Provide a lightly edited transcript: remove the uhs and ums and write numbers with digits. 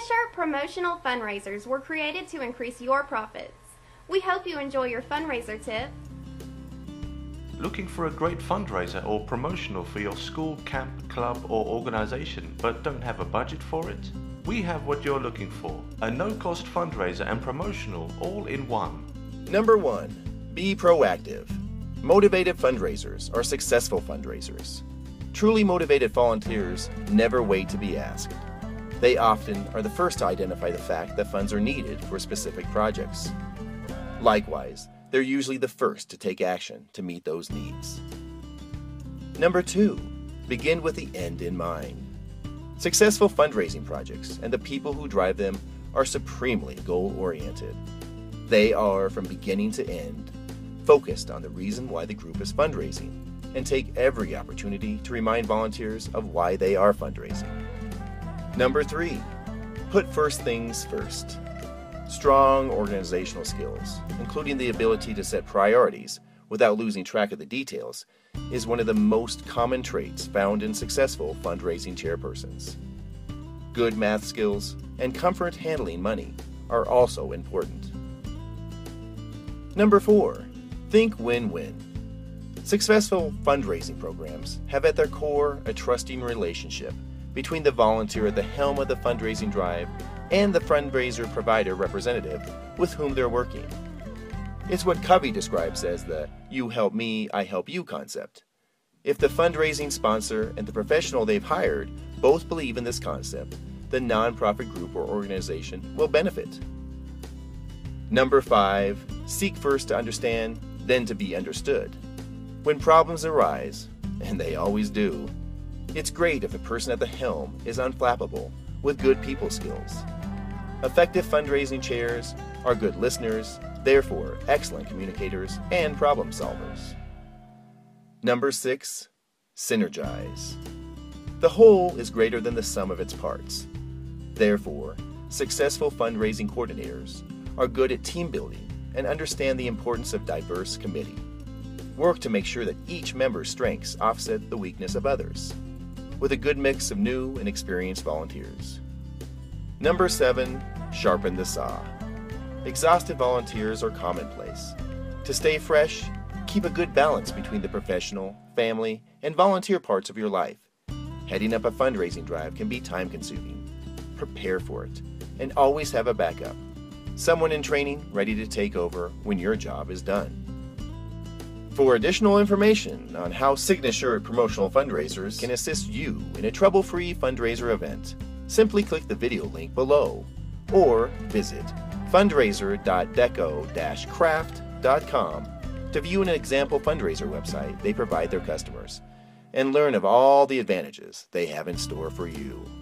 Signature Promotional Fundraisers were created to increase your profits. We hope you enjoy your fundraiser tip. Looking for a great fundraiser or promotional for your school, camp, club or organization but don't have a budget for it? We have what you're looking for, a no-cost fundraiser and promotional all in one. Number 1. Be proactive. Motivated fundraisers are successful fundraisers. Truly motivated volunteers never wait to be asked. They often are the first to identify the fact that funds are needed for specific projects. Likewise, they're usually the first to take action to meet those needs. Number 2, begin with the end in mind. Successful fundraising projects and the people who drive them are supremely goal-oriented. They are, from beginning to end, focused on the reason why the group is fundraising and take every opportunity to remind volunteers of why they are fundraising. Number 3, put first things first. Strong organizational skills, including the ability to set priorities without losing track of the details, is one of the most common traits found in successful fundraising chairpersons. Good math skills and comfort handling money are also important. Number 4, think win-win. Successful fundraising programs have at their core a trusting relationship between the volunteer at the helm of the fundraising drive and the fundraiser provider representative with whom they're working. It's what Covey describes as the "you help me, I help you" concept. If the fundraising sponsor and the professional they've hired both believe in this concept, the nonprofit group or organization will benefit. Number 5, seek first to understand, then to be understood. When problems arise, and they always do, it's great if the person at the helm is unflappable with good people skills. Effective fundraising chairs are good listeners, therefore excellent communicators and problem solvers. Number 6, synergize. The whole is greater than the sum of its parts. Therefore, successful fundraising coordinators are good at team building and understand the importance of diverse committee work to make sure that each member's strengths offset the weakness of others, with a good mix of new and experienced volunteers. Number 7, sharpen the saw. Exhausted volunteers are commonplace. To stay fresh, keep a good balance between the professional, family, and volunteer parts of your life. Heading up a fundraising drive can be time-consuming. Prepare for it, and always have a backup, someone in training ready to take over when your job is done. For additional information on how Signature Promotional Fundraisers can assist you in a trouble-free fundraiser event, simply click the video link below or visit fundraiser.deco-craft.com to view an example fundraiser website they provide their customers and learn of all the advantages they have in store for you.